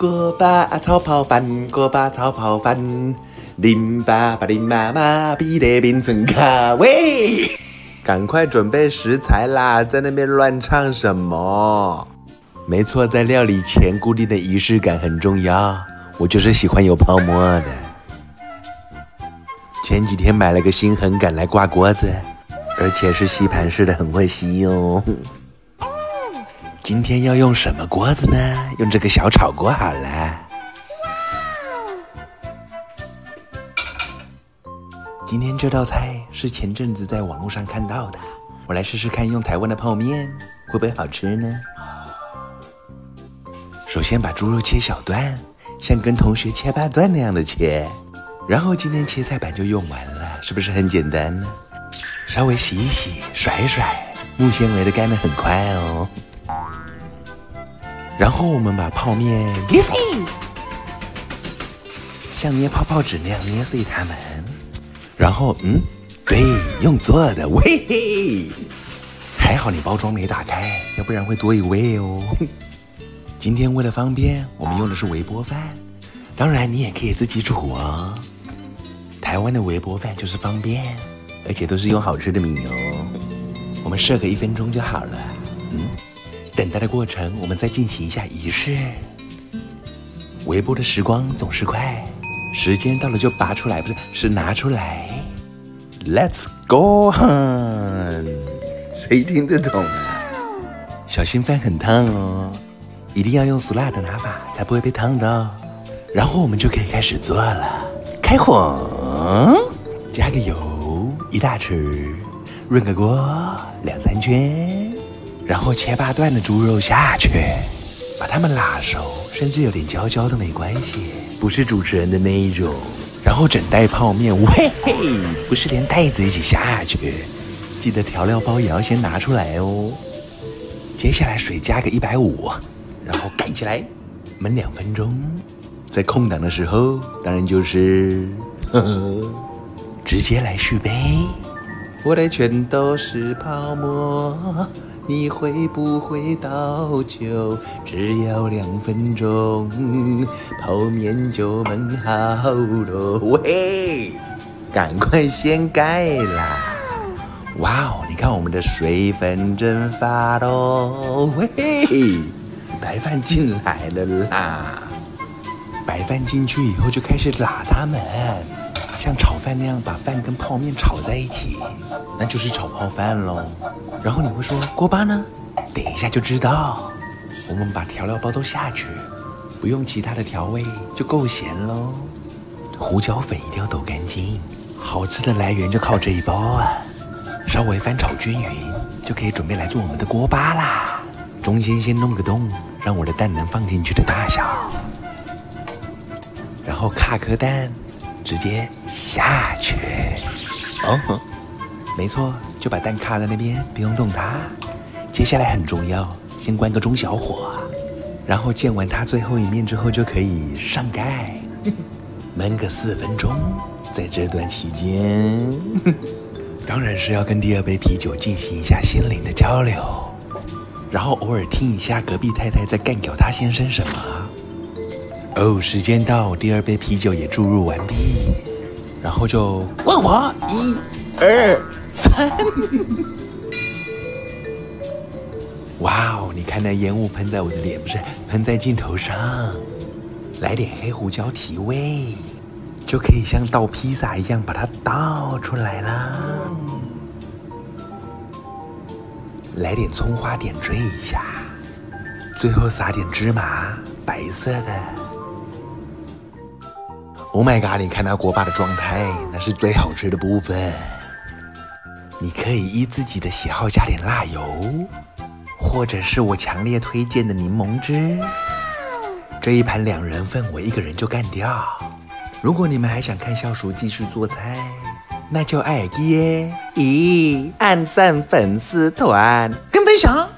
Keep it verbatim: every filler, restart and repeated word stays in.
锅巴啊炒泡饭，锅巴炒泡饭，林爸把林妈妈逼得变成咖位。赶快准备食材啦，在那边乱唱什么？没错，在料理前固定的仪式感很重要，我就是喜欢有泡沫的。前几天买了个新横杆来挂锅子，而且是吸盘式的，很会吸哦。 今天要用什么锅子呢？用这个小炒锅好了。今天这道菜是前阵子在网络上看到的，我来试试看用台湾的泡面会不会好吃呢？首先把猪肉切小段，像跟同学切八段那样的切。然后今天切菜板就用完了，是不是很简单呢？稍微洗一洗，甩一甩，木纤维的干得很快哦。 然后我们把泡面捏碎，像捏泡泡纸那样捏碎它们。然后，嗯，对，用做的，喂嘿！还好你包装没打开，要不然会多一味哦。今天为了方便，我们用的是微波饭，当然你也可以自己煮哦。台湾的微波饭就是方便，而且都是用好吃的米哦。我们设个一分钟就好了，嗯。 等待的过程，我们再进行一下仪式。微波的时光总是快，时间到了就拔出来，不是，是拿出来。Let's go on， 谁听得懂啊？小心饭很烫哦，一定要用俗辣的拿法，才不会被烫到。然后我们就可以开始做了。开火，加个油，一大匙，润个锅，两三圈。 然后切八段的猪肉下去，把它们拉熟，甚至有点焦焦都没关系，不是主持人的那一种。然后整袋泡面，喂嘿，不是连袋子一起下去，记得调料包也要先拿出来哦。接下来水加个一百五十，然后盖起来，焖两分钟。在空档的时候，当然就是呵呵，直接来续杯。我的全都是泡沫。 你会不会倒酒？只要两分钟，泡面就焖好了。喂，赶快掀盖啦！哇哦，你看我们的水分蒸发喽。喂，白饭进来了啦！白饭进去以后就开始拉它们，像炒饭那样把饭跟泡面炒在一起，那就是炒泡饭喽。 然后你会说锅巴呢？等一下就知道。我们把调料包都下去，不用其他的调味就够咸喽。胡椒粉一定要抖干净，好吃的来源就靠这一包啊！稍微翻炒均匀，就可以准备来做我们的锅巴啦。中间先弄个洞，让我的蛋能放进去的大小，然后卡颗蛋，直接下去。哦。 没错，就把蛋卡在那边，不用动它。接下来很重要，先关个中小火，然后见完它最后一面之后，就可以上盖，焖个四分钟。在这段期间，当然是要跟第二杯啤酒进行一下心灵的交流，然后偶尔听一下隔壁太太在干掉她先生什么。哦，时间到，第二杯啤酒也注入完毕，然后就关火，一、二。 三，哇哦！你看那烟雾喷在我的脸，不是喷在镜头上，来点黑胡椒提味，就可以像倒披萨一样把它倒出来啦。来点葱花点缀一下，最后撒点芝麻，白色的。Oh my god！ 你看那锅巴的状态，那是最好吃的部分。 你可以依自己的喜好加点辣油，或者是我强烈推荐的柠檬汁。这一盘两人份，我一个人就干掉。如果你们还想看笑叔继续做菜，那就爱耶！咦，按赞粉丝团跟分享。